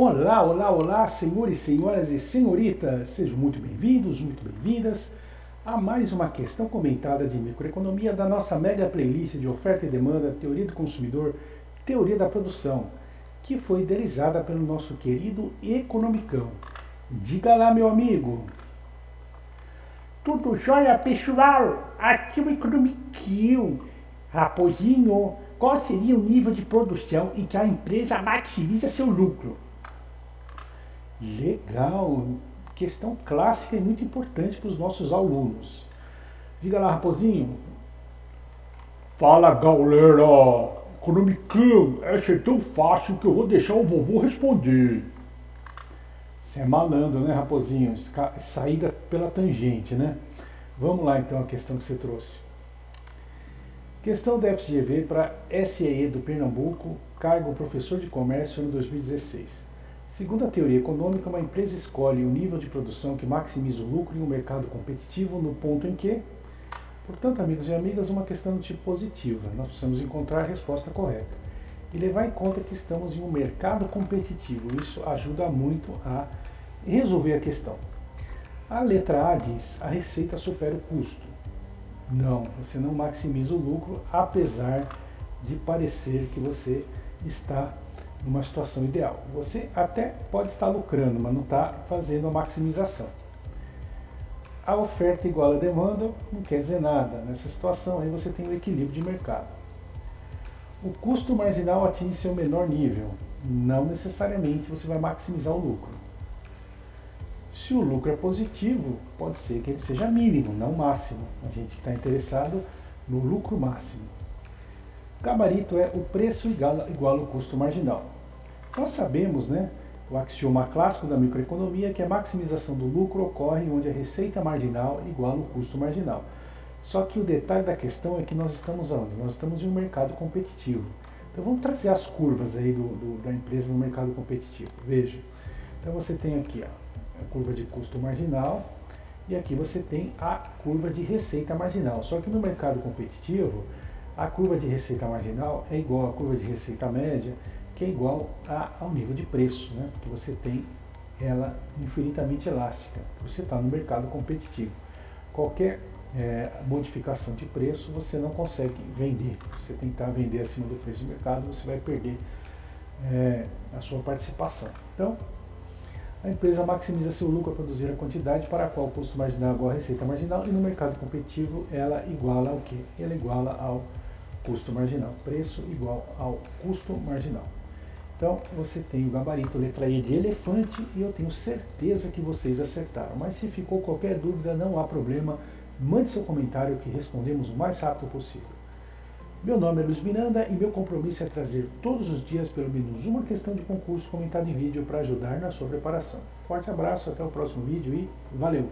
Olá, olá, olá, senhores, senhoras e senhoritas, sejam muito bem-vindos, muito bem-vindas a mais uma questão comentada de microeconomia da nossa mega playlist de oferta e demanda, teoria do consumidor, teoria da produção, que foi idealizada pelo nosso querido economicão. Diga lá, meu amigo. Tudo jóia, pessoal? Aqui o economiquinho, raposinho. Qual seria o nível de produção em que a empresa maximiza seu lucro? Legal, questão clássica e muito importante para os nossos alunos. Diga lá, raposinho. Fala, galera. Economicão, essa é tão fácil que eu vou deixar o vovô responder. Você é malandro, né, raposinho? Saída pela tangente, né? Vamos lá, então, a questão que você trouxe. Questão da FGV para SEE do Pernambuco, cargo professor de comércio ano 2016. Segundo a teoria econômica, uma empresa escolhe um nível de produção que maximiza o lucro em um mercado competitivo no ponto em que... Portanto, amigos e amigas, uma questão do tipo positiva. Nós precisamos encontrar a resposta correta e levar em conta que estamos em um mercado competitivo. Isso ajuda muito a resolver a questão. A letra A diz: a receita supera o custo. Não, você não maximiza o lucro, apesar de parecer que você está numa situação ideal. Você até pode estar lucrando, mas não está fazendo a maximização. A oferta igual a demanda não quer dizer nada. Nessa situação aí você tem um equilíbrio de mercado. O custo marginal atinge seu menor nível. Não necessariamente você vai maximizar o lucro. Se o lucro é positivo, pode ser que ele seja mínimo, não máximo. A gente está interessado no lucro máximo. Gabarito é: o preço igual ao custo marginal. Nós sabemos, né, o axioma clássico da microeconomia, que a maximização do lucro ocorre onde a receita marginal iguala o custo marginal. Só que o detalhe da questão é que nós estamos onde? Nós estamos em um mercado competitivo. Então vamos trazer as curvas aí da empresa no mercado competitivo. Veja, então você tem aqui, ó, a curva de custo marginal e aqui você tem a curva de receita marginal. Só que no mercado competitivo, a curva de receita marginal é igual à curva de receita média, que é igual ao nível de preço, né? Porque você tem ela infinitamente elástica. Você está no mercado competitivo. Qualquer modificação de preço você não consegue vender. Se você tentar vender acima do preço de mercado, você vai perder a sua participação. Então, a empresa maximiza seu lucro a produzir a quantidade para a qual o custo marginal é igual à receita marginal, e no mercado competitivo ela iguala ao quê? Ela iguala ao custo marginal. Preço igual ao custo marginal. Então, você tem o gabarito letra E de elefante, e eu tenho certeza que vocês acertaram. Mas se ficou qualquer dúvida, não há problema, mande seu comentário que respondemos o mais rápido possível. Meu nome é Luiz Miranda e meu compromisso é trazer todos os dias pelo menos uma questão de concurso comentada em vídeo para ajudar na sua preparação. Forte abraço, até o próximo vídeo e valeu!